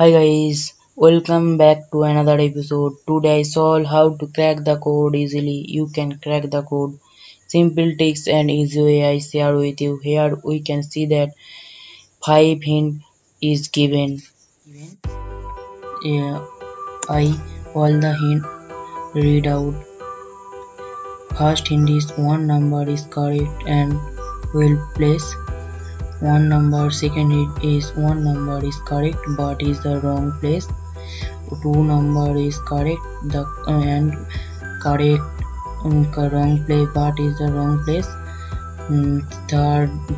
Hi guys, welcome back to another episode. Today I solve how to crack the code easily. You can crack the code. Simple tricks and easy way I share with you. Here we can see that 5 hint is given. I all the hint read out. First hint is one number is correct and will place one number. Second hint is one number is correct but is the wrong place. Two number is correct wrong place but is the wrong place.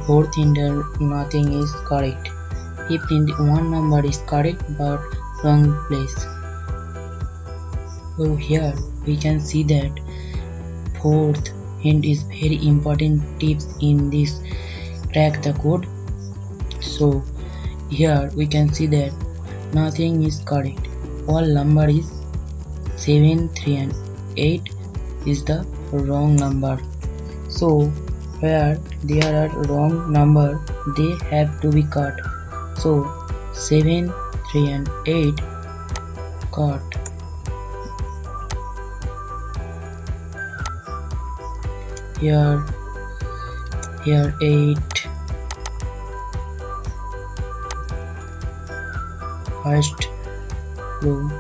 Fourth hint, nothing is correct. Fifth hint, one number is correct but wrong place. So here we can see that fourth hint is very important tips in this crack the code. So here we can see that nothing is correct. All number is 7, 3 and 8 is the wrong number. So where there are wrong number, they have to be cut. So 7, 3 and 8 cut. Here 8. First row,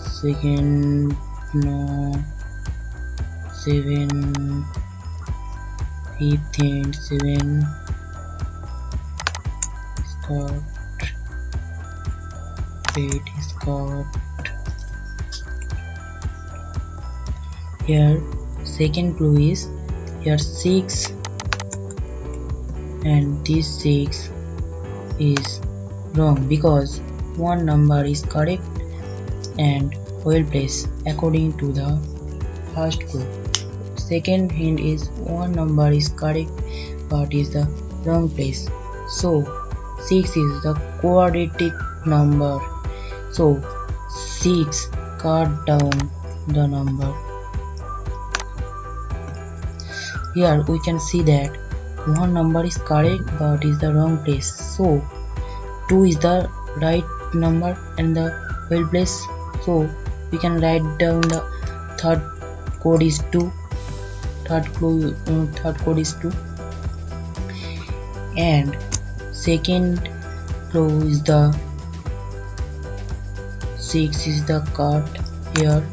second no, 7, fifth and 7 is cut, 8 is cut. Here second row is here 6 and this 6 is wrong because one number is correct and well placed according to the first group. Second hint is one number is correct but is the wrong place. So 6 is the quadratic number. So 6 cut down the number. Here we can see that one number is correct but is the wrong place. So 2 is the right number and the well place. So we can write down the third code is 2. Third code is 2 and second row is the 6 is the cut here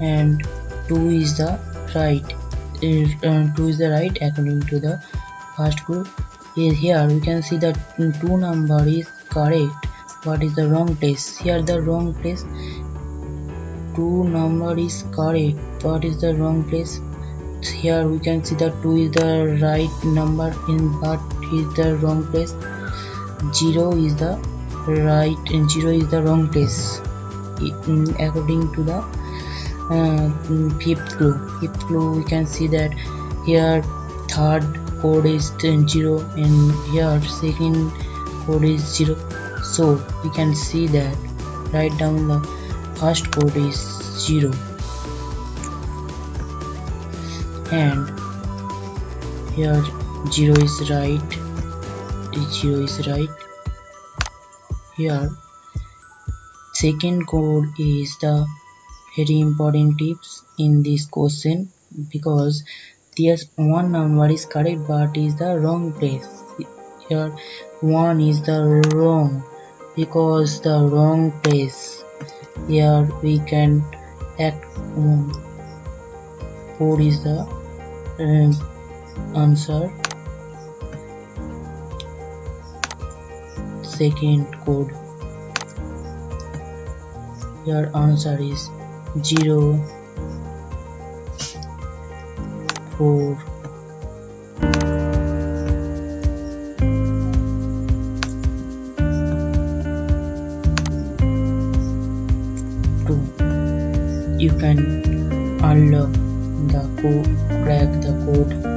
and 2 is the right. 2 is the right according to the first group. Here we can see that 2 number is correct but is the wrong place. Here the wrong place, 2 number is correct but is the wrong place. Here we can see that 2 is the right number but is the wrong place. 0 is the right and 0 is the wrong place according to the fifth clue. Fifth clue we can see that here third code is 0 and here second code is 0. So we can see that write down the first code is 0 and here 0 is right, 0 is right. Here second code is the very important tips in this question because yes, one number is correct but is the wrong place. Here 1 is the wrong because the wrong place. Here we can act 4 is the answer. Second code, your answer is 0 4. You can unlock the code, crack the code.